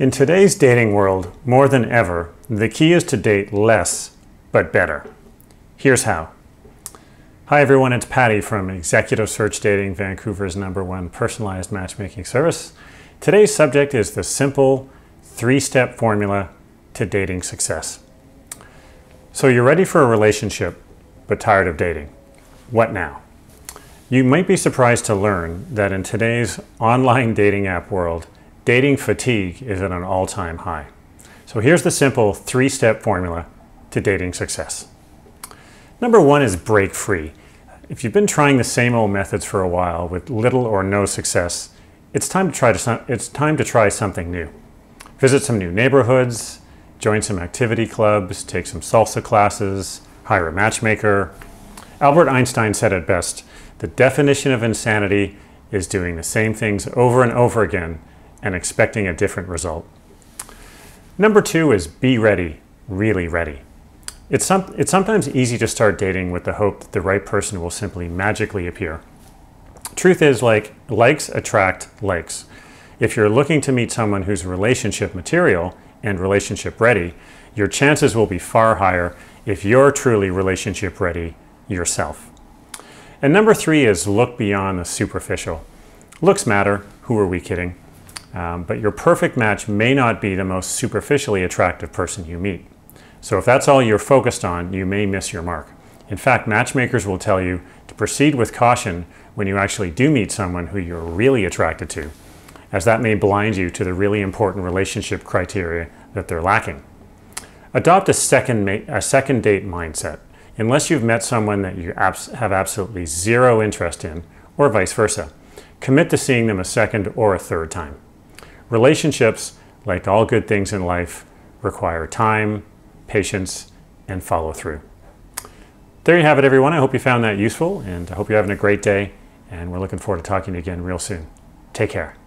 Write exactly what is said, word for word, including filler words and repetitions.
In today's dating world, more than ever, the key is to date less, but better. Here's how. Hi everyone, it's Paddi from Executive Search Dating, Vancouver's number one personalized matchmaking service. Today's subject is the simple three-step formula to dating success. So you're ready for a relationship, but tired of dating. What now? You might be surprised to learn that in today's online dating app world, dating fatigue is at an all-time high. So here's the simple three-step formula to dating success. Number one is break free. If you've been trying the same old methods for a while with little or no success, it's time to try, to, it's time to try something new. Visit some new neighborhoods, join some activity clubs, take some salsa classes, hire a matchmaker. Albert Einstein said it best, the definition of insanity is doing the same things over and over again and expecting a different result. Number two is be ready, really ready. It's, some, it's sometimes easy to start dating with the hope that the right person will simply magically appear. Truth is, like, likes attract likes. If you're looking to meet someone who's relationship material and relationship ready, your chances will be far higher if you're truly relationship ready yourself. And number three is look beyond the superficial. Looks matter, who are we kidding? Um, but your perfect match may not be the most superficially attractive person you meet. So if that's all you're focused on, you may miss your mark. In fact, matchmakers will tell you to proceed with caution when you actually do meet someone who you're really attracted to, as that may blind you to the really important relationship criteria that they're lacking. Adopt a second, a second date mindset. Unless you've met someone that you abs- have absolutely zero interest in, or vice versa, commit to seeing them a second or a third time. Relationships, like all good things in life, require time, patience, and follow through. There you have it, everyone. I hope you found that useful, and I hope you're having a great day, and we're looking forward to talking to you again real soon. Take care.